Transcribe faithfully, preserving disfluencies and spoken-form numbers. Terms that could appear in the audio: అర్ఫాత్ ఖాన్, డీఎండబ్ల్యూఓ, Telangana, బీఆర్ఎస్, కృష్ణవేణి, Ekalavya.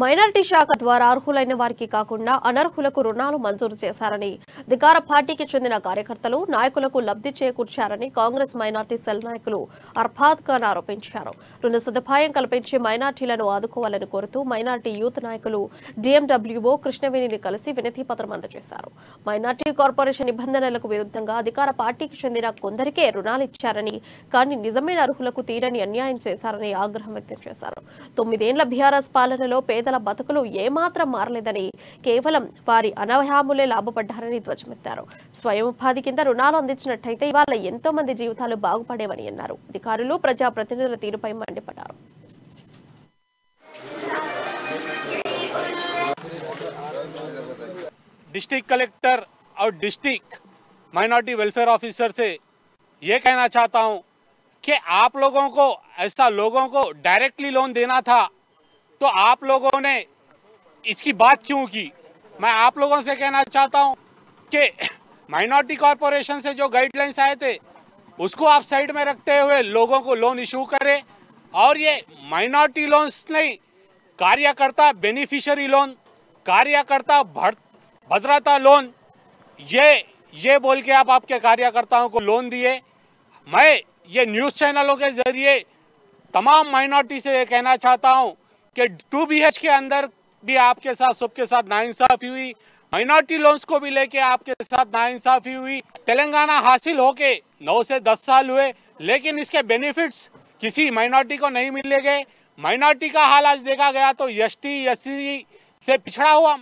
Minority శాఖ ద్వారా అర్హులైన వారికి కాకుండా అనర్హులకు రుణాలు మంజూరు చేశారని అధికార పార్టీకి చెందిన కార్యకర్తలు నాయకులకు లబ్ధి చేకూర్చారని కాంగ్రెస్ మైనారిటీ సెల్ నాయకులు అర్ఫాత్ ఖాన్ ఆరోపించారు. రుణ సదుపాయం కల్పించి మైనారిటీలను ఆదుకోవాలని కోరుతూ మైనారిటీ యూత్ నాయకులు డీఎండబ్ల్యూఓ కృష్ణవేణిని కలిసి వినతి పత్రం అందజేశారు. మైనారిటీ కార్పొరేషన్ నిబంధనలకు విరుద్ధంగా అధికార పార్టీకి చెందిన కొందరికే రుణాలు ఇచ్చారని కానీ నిజమైన అర్హులకు తీరని అన్యాయం చేశారని ఆగ్రహం వ్యక్తం చేశారు. తొమ్మిదేళ్ల బీఆర్ఎస్ పాలనలో పేదల బతుకులు ఏమాత్రం మారలేదని కేవలం వారి అనవహాములే లాభపడ్డారని ధ్వజమెత్తారు. స్వయం ఉపాధి కింద రుణాలు అందించినట్టయితే ఇవాళ ఎంతో మంది జీవితాలు బాగుపడేవని అన్నారు. అధికారులు ప్రజాప్రతినిధుల తీరుపై మండిపడ్డారు. डिस्ट्रिक्ट कलेक्टर और डिस्ट्रिक्ट माइनॉरिटी वेलफेयर ऑफिसर से ये कहना चाहता हूँ कि आप लोगों को ऐसा लोगों को डायरेक्टली लोन देना था तो आप लोगों ने इसकी बात क्यों की. मैं आप लोगों से कहना चाहता हूँ कि माइनॉरिटी कॉरपोरेशन से जो गाइडलाइंस आए थे उसको आप साइड में रखते हुए लोगों को लोन इशू करें और ये माइनॉरिटी लोन्स नहीं, कार्यकर्ता बेनिफिशियरी लोन, कार्यकर्ता भद्रता लोन, ये ये बोल के आप आपके कार्यकर्ताओं को लोन दिए. मैं ये न्यूज़ चैनलों के ज़रिए तमाम माइनॉरिटी से ये कहना चाहता हूँ कि टू बी एच के अंदर भी आपके साथ सबके साथ नाइंसाफ़ी हुई, माइनॉरिटी लोन्स को भी लेके आपके साथ नाइंसाफ़ी हुई. तेलंगाना हासिल होके नौ से दस साल हुए लेकिन इसके बेनिफिट्स किसी माइनॉरिटी को नहीं मिले गए. माइनॉरिटी का हाल आज देखा गया तो एस टी एस सी से पिछड़ा हुआ